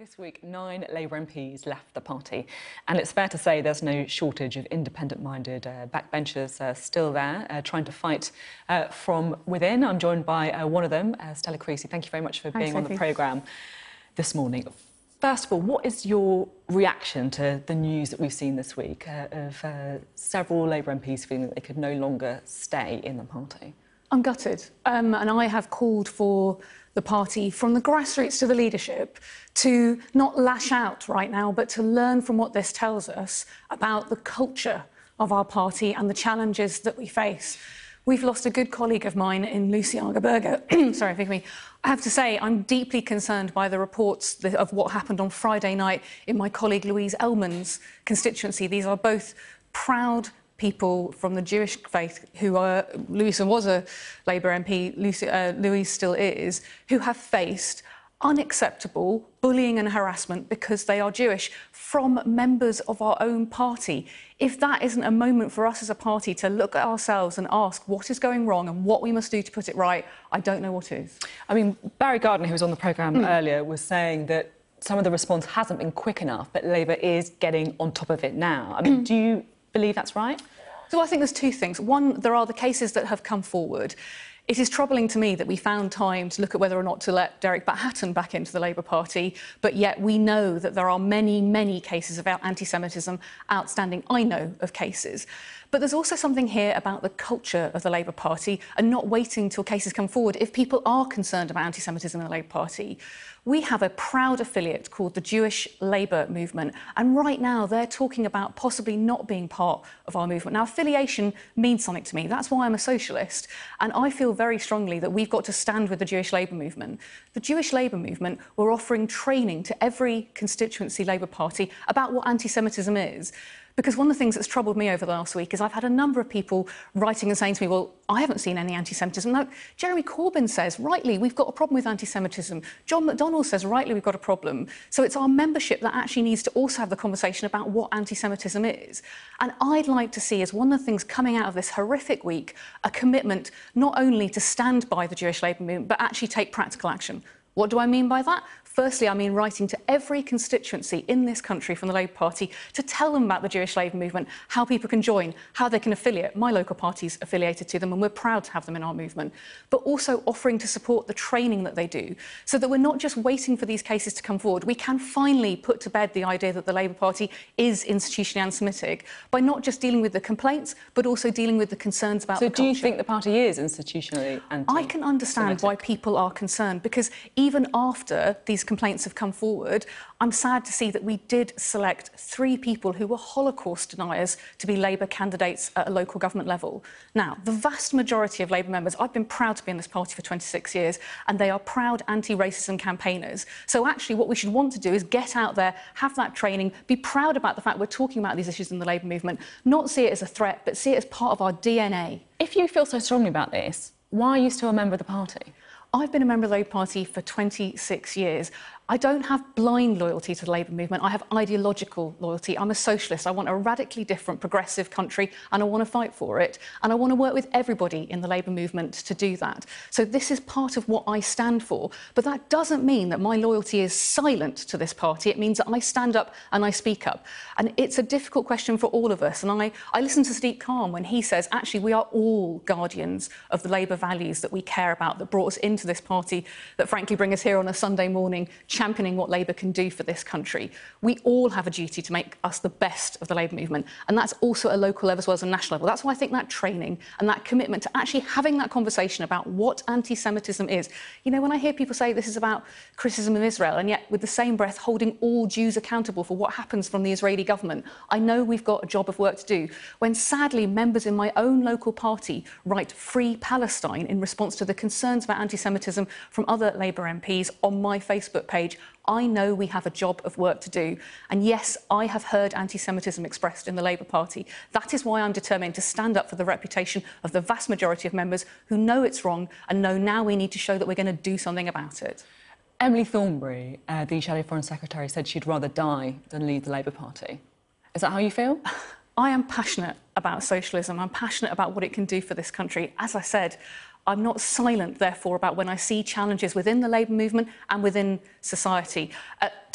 This week, 9 Labour MPs left the party, and it's fair to say there's no shortage of independent-minded backbenchers still there, trying to fight from within. I'm joined by one of them, Stella Creasy. Thank you very much for being on the programme this morning. First of all, what is your reaction to the news that we've seen this week of several Labour MPs feeling that they could no longer stay in the party? I'm gutted, and I have called for the party, from the grassroots to the leadership, to not lash out right now, but to learn from what this tells us about the culture of our party and the challenges that we face. We've lost a good colleague of mine in Luciana Berger. Sorry, forgive me. I have to say, I'm deeply concerned by the reports of what happened on Friday night in my colleague Louise Ellman's constituency. These are both proud people from the Jewish faith who are... Louise was a Labour MP, Louise still is, who have faced unacceptable bullying and harassment because they are Jewish from members of our own party. If that isn't a moment for us as a party to look at ourselves and ask what is going wrong and what we must do to put it right, I don't know what is. I mean, Barry Gardner, who was on the programme earlier, was saying that some of the response hasn't been quick enough, but Labour is getting on top of it now. I mean, do you believe that's right? So I think there's two things. One, there are the cases that have come forward. It is troubling to me that we found time to look at whether or not to let Derek Batten back into the Labour Party, but yet we know that there are many, many cases of anti-Semitism outstanding. I know of cases. But there's also something here about the culture of the Labour Party and not waiting till cases come forward. If people are concerned about anti-Semitism in the Labour Party, we have a proud affiliate called the Jewish Labour Movement, and right now they're talking about possibly not being part of our movement. Now, affiliation means something to me. That's why I'm a socialist, and I feel very strongly that we've got to stand with the Jewish Labour Movement. The Jewish Labour Movement were offering training to every constituency Labour Party about what anti-Semitism is. Because one of the things that's troubled me over the last week is I've had a number of people writing and saying to me, well, I haven't seen any anti-Semitism. No, Jeremy Corbyn says, rightly, we've got a problem with anti-Semitism. John McDonnell says, rightly, we've got a problem. So it's our membership that actually needs to also have the conversation about what anti-Semitism is. And I'd like to see, as one of the things coming out of this horrific week, a commitment not only to stand by the Jewish Labour Movement, but actually take practical action. What do I mean by that? Firstly, I mean writing to every constituency in this country from the Labour Party to tell them about the Jewish Labour Movement, how people can join, how they can affiliate. My local party's affiliated to them, and we're proud to have them in our movement. But also offering to support the training that they do, so that we're not just waiting for these cases to come forward. We can finally put to bed the idea that the Labour Party is institutionally anti-Semitic by not just dealing with the complaints, but also dealing with the concerns about the culture. So do you think the party is institutionally anti-Semitic? I can understand why people are concerned, because even after these complaints have come forward, I'm sad to see that we did select 3 people who were Holocaust deniers to be Labour candidates at a local government level. Now, the vast majority of Labour members, I've been proud to be in this party for 26 years, and they are proud anti-racism campaigners. So actually what we should want to do is get out there, have that training, be proud about the fact we're talking about these issues in the Labour movement, not see it as a threat, but see it as part of our DNA. If you feel so strongly about this, why are you still a member of the party? I've been a member of the Labour Party for 26 years. I don't have blind loyalty to the Labour movement. I have ideological loyalty. I'm a socialist. I want a radically different, progressive country, and I want to fight for it. And I want to work with everybody in the Labour movement to do that. So this is part of what I stand for. But that doesn't mean that my loyalty is silent to this party. It means that I stand up and I speak up. And it's a difficult question for all of us. And I listen to Sadiq Khan when he says, actually, we are all guardians of the Labour values that we care about, that brought us into this party, that frankly bring us here on a Sunday morning championing what Labour can do for this country. We all have a duty to make us the best of the Labour movement, and that's also at a local level as well as a national level. That's why I think that training and that commitment to actually having that conversation about what anti-Semitism is. You know, when I hear people say this is about criticism of Israel, and yet with the same breath holding all Jews accountable for what happens from the Israeli government, I know we've got a job of work to do. When sadly members in my own local party write Free Palestine in response to the concerns about anti-Semitism from other Labour MPs on my Facebook page, I know we have a job of work to do. And yes, I have heard anti-Semitism expressed in the Labour Party. That is why I'm determined to stand up for the reputation of the vast majority of members who know it's wrong and know now we need to show that we're going to do something about it. Emily Thornberry, the Shadow Foreign Secretary, said she'd rather die than lead the Labour Party. Is that how you feel? I am passionate about socialism. I'm passionate about what it can do for this country. As I said, I'm not silent, therefore, about when I see challenges within the Labour movement and within society.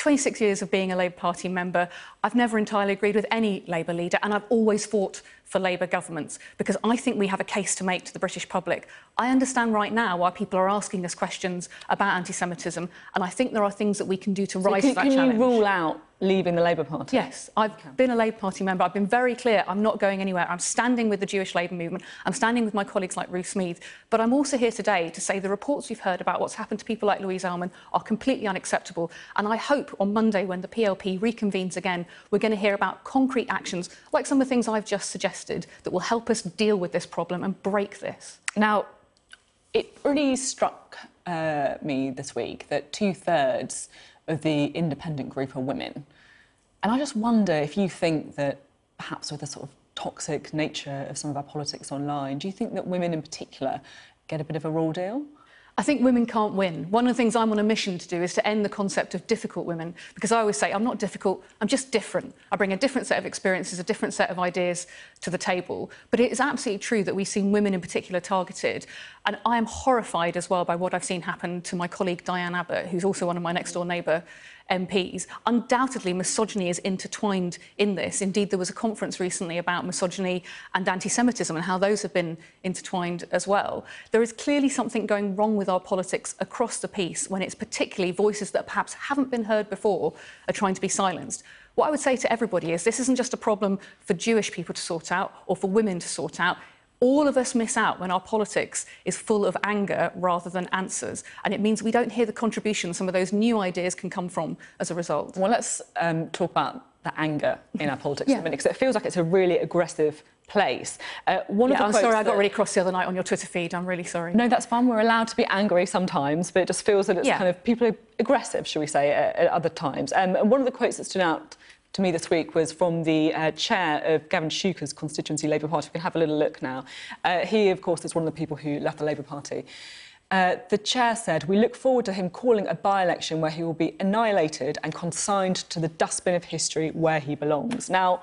26 years of being a Labour Party member, I've never entirely agreed with any Labour leader, and I've always fought for Labour governments, because I think we have a case to make to the British public. I understand right now why people are asking us questions about anti-Semitism, and I think there are things that we can do to rise to that challenge. Can you rule out leaving the Labour Party? Yes, I've been a Labour Party member. I've been very clear, I'm not going anywhere. I'm standing with the Jewish Labour Movement. I'm standing with my colleagues like Ruth Smith. But I'm also here today to say the reports we've heard about what's happened to people like Louise Ellman are completely unacceptable. And I hope on Monday, when the PLP reconvenes again, we're going to hear about concrete actions, like some of the things I've just suggested, that will help us deal with this problem and break this. Now, it really struck me this week that 2/3 of the independent group are women. And I just wonder if you think that perhaps with the sort of toxic nature of some of our politics online, do you think that women in particular get a bit of a raw deal? I think women can't win. One of the things I'm on a mission to do is to end the concept of difficult women, because I always say, I'm not difficult, I'm just different. I bring a different set of experiences, a different set of ideas to the table. But it is absolutely true that we've seen women in particular targeted. And I am horrified as well by what I've seen happen to my colleague Diane Abbott, who's also one of my next-door neighbour MPs. Undoubtedly, misogyny is intertwined in this. Indeed, there was a conference recently about misogyny and anti-Semitism and how those have been intertwined as well. There is clearly something going wrong with our politics across the piece when it's particularly voices that perhaps haven't been heard before are trying to be silenced. What I would say to everybody is this isn't just a problem for Jewish people to sort out or for women to sort out. All of us miss out when our politics is full of anger rather than answers, and it means we don't hear the contribution some of those new ideas can come from as a result. Well, let's talk about the anger in our politics at the minute, because it feels like it's a really aggressive place. I'm sorry, I got really cross the other night on your Twitter feed. I'm really sorry. No, that's fine. We're allowed to be angry sometimes, but it just feels that it's kind of... people are aggressive, shall we say, at other times. And one of the quotes that stood out to me this week was from the chair of Gavin Shuker's constituency Labour Party. We can have a little look now. He, of course, is one of the people who left the Labour Party. The chair said, "We look forward to him calling a by-election where he will be annihilated and consigned to the dustbin of history where he belongs." Now,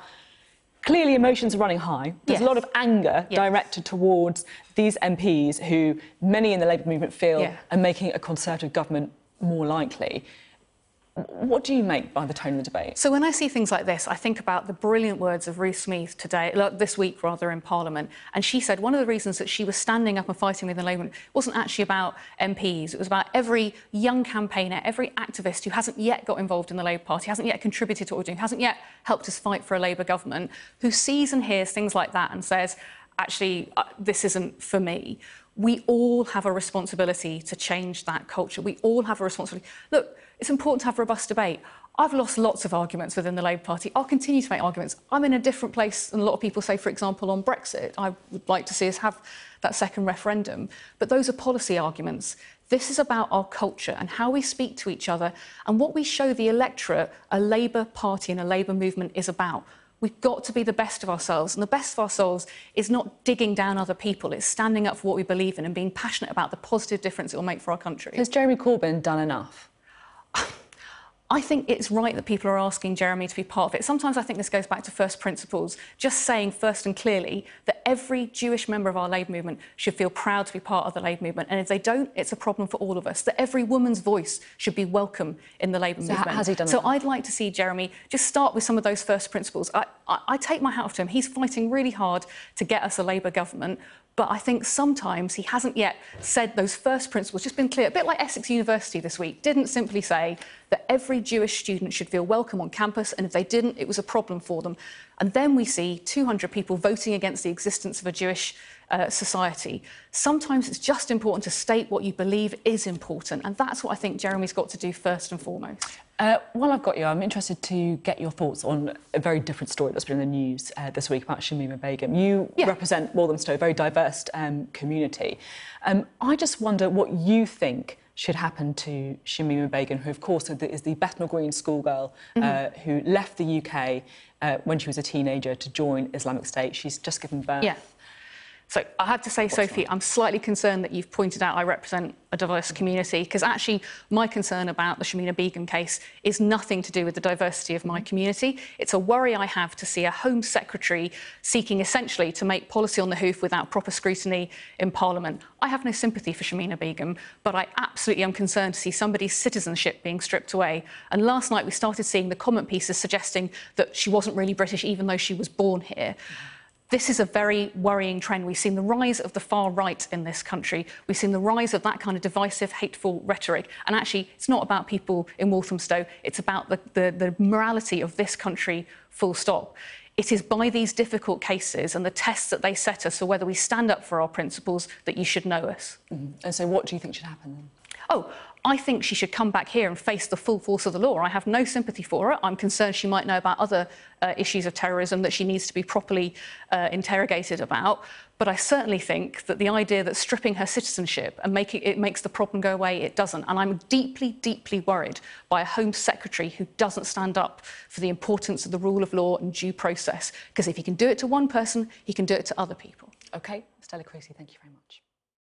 clearly emotions are running high. There's a lot of anger directed towards these MPs who many in the Labour movement feel are making a concerted government more likely. What do you make by the tone of the debate? So when I see things like this, I think about the brilliant words of Ruth Smith this week in Parliament. And she said one of the reasons that she was standing up and fighting with the Labour wasn't actually about MPs. It was about every young campaigner, every activist who hasn't yet got involved in the Labour Party, hasn't yet contributed to what we're doing, hasn't yet helped us fight for a Labour government, who sees and hears things like that and says, actually, this isn't for me. We all have a responsibility to change that culture. We all have a responsibility. Look, it's important to have robust debate. I've lost lots of arguments within the Labour Party. I'll continue to make arguments. I'm in a different place than a lot of people say, for example, on Brexit. I would like to see us have that second referendum. But those are policy arguments. This is about our culture and how we speak to each other and what we show the electorate a Labour Party and a Labour movement is about. We've got to be the best of ourselves, and the best of ourselves is not digging down other people. It's standing up for what we believe in and being passionate about the positive difference it will make for our country. Has Jeremy Corbyn done enough? I think it's right that people are asking Jeremy to be part of it. Sometimes I think this goes back to first principles, just saying first and clearly that every Jewish member of our Labour movement should feel proud to be part of the Labour movement. And if they don't, it's a problem for all of us, that every woman's voice should be welcome in the Labour movement. Has he done that? So I'd like to see Jeremy just start with some of those first principles. I take my hat off to him. He's fighting really hard to get us a Labour government. But I think sometimes he hasn't yet said those first principles, just been clear, a bit like Essex University this week, didn't simply say that every Jewish student should feel welcome on campus, and if they didn't, it was a problem for them. And then we see 200 people voting against the existence of a Jewish society. Sometimes it's just important to state what you believe is important, and that's what I think Jeremy's got to do first and foremost. While I've got you, I'm interested to get your thoughts on a very different story that's been in the news this week about Shamima Begum. You represent Walthamstow, a very diverse community. I just wonder what you think should happen to Shamima Begum, who, of course, is the Bethnal Green schoolgirl who left the UK when she was a teenager to join Islamic State. She's just given birth. So I have to say, Sophie, I'm slightly concerned that you've pointed out I represent a diverse community, because actually my concern about the Shamima Begum case is nothing to do with the diversity of my community. It's a worry I have to see a Home Secretary seeking essentially to make policy on the hoof without proper scrutiny in Parliament. I have no sympathy for Shamima Begum, but I absolutely am concerned to see somebody's citizenship being stripped away. And last night we started seeing the comment pieces suggesting that she wasn't really British, even though she was born here. This is a very worrying trend. We've seen the rise of the far right in this country. We've seen the rise of that kind of divisive, hateful rhetoric. And actually, it's not about people in Walthamstow. It's about the morality of this country, full stop. It is by these difficult cases and the tests that they set us for whether we stand up for our principles that you should know us. And so what do you think should happen then? Oh, I think she should come back here and face the full force of the law. I have no sympathy for her. I'm concerned she might know about other issues of terrorism that she needs to be properly interrogated about. But I certainly think that the idea that stripping her citizenship and making it makes the problem go away, it doesn't. And I'm deeply, deeply worried by a Home Secretary who doesn't stand up for the importance of the rule of law and due process. Because if he can do it to one person, he can do it to other people. OK, Stella Creasy, thank you very much.